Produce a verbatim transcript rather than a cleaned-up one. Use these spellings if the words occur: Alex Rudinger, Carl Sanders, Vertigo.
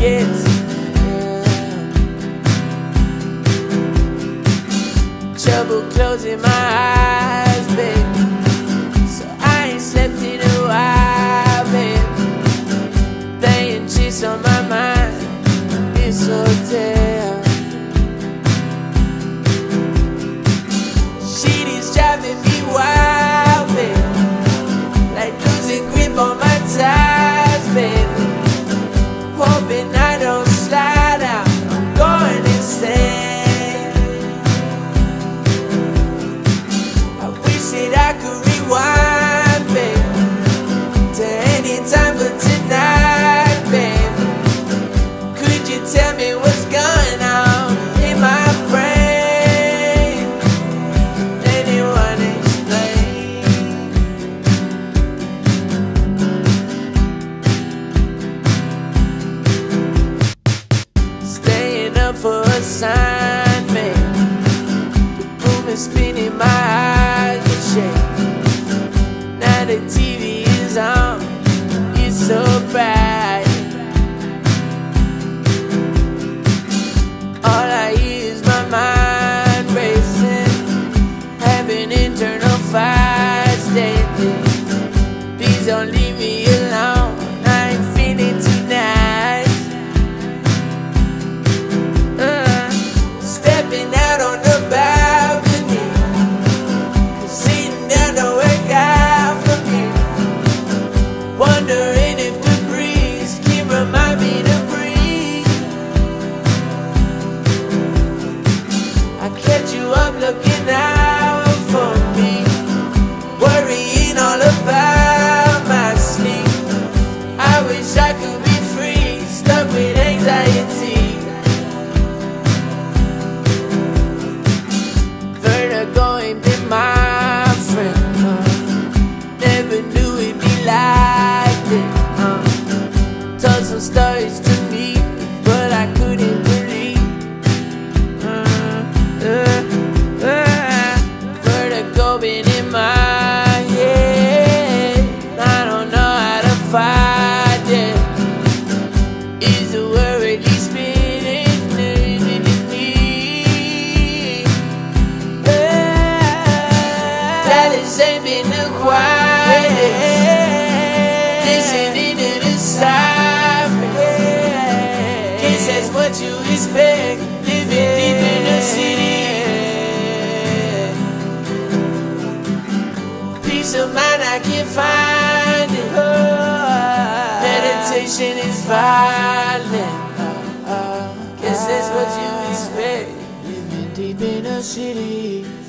Yes, yeah. Trouble closing my eyes, babe, so I ain't slept in a while, babe. Playing cheats on my mind, this hotel. Shit is driving me wild, babe, like losing grip on my ties, babe. Hoping I don't slide out, I'm going insane. I wish that I could rewind, babe, to any time but tonight, babe. Could you tell me what's going on in my brain? Anyone explain? For a sign, man. The boom is spinning, my eyes will shake. Now the T V is on, it's so bright. All I hear is my mind racing, having internal fire stating, please don't leave me alone, I ain't feeling tonight. Out on the balcony, cause she never wake up from me. Wondering if the breeze can remind me to breathe. I kept you up looking out for me, worrying all about my sleep. I wish I could be free, stuck with anxiety. Vertigo ain't been my friend, uh, never knew it'd be like this. Uh, told some stories to me, but I couldn't believe. Uh, uh, uh, Vertigo been in my head, I don't know how to fight it. Is the worry he's ain't been the quietest, listening to the sirens. Guess that's what you expect, living deep in the city. Peace of mind, I can't find it. Meditation is violent. Guess that's what you expect, living deep in the city.